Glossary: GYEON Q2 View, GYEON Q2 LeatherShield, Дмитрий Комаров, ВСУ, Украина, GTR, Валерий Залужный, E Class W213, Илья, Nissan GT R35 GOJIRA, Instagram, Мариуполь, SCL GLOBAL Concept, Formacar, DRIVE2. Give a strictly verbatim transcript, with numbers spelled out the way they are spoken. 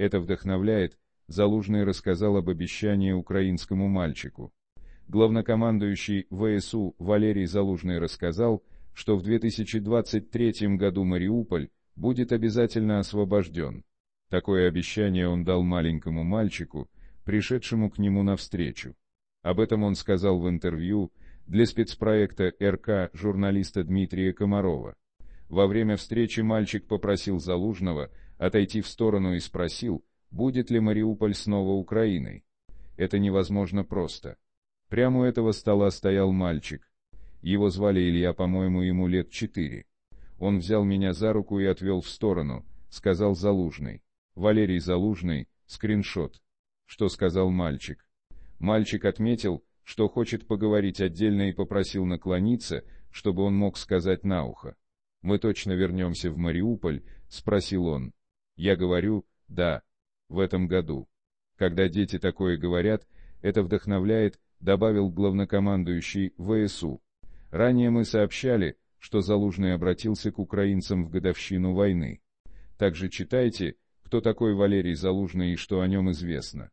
Это вдохновляет, Залужный рассказал об обещании украинскому мальчику. Главнокомандующий ВСУ Валерий Залужный рассказал, что в две тысячи двадцать третьем году Мариуполь будет обязательно освобожден. Такое обещание он дал маленькому мальчику, пришедшему к нему навстречу. Об этом он сказал в интервью для спецпроекта эр ка журналиста Дмитрия Комарова. Во время встречи мальчик попросил Залужного отойти в сторону и спросил, будет ли Мариуполь снова Украиной. Это невозможно просто. Прямо у этого стола стоял мальчик. Его звали Илья, по-моему, ему лет четыре. Он взял меня за руку и отвел в сторону, сказал Залужный. Валерий Залужный, скриншот. Что сказал мальчик? Мальчик отметил, что хочет поговорить отдельно и попросил наклониться, чтобы он мог сказать на ухо. «Мы точно вернемся в Мариуполь?» – спросил он. Я говорю, да, в этом году. Когда дети такое говорят, это вдохновляет, добавил главнокомандующий ВСУ. Ранее мы сообщали, что Залужный обратился к украинцам в годовщину войны. Также читайте, кто такой Валерий Залужный и что о нем известно.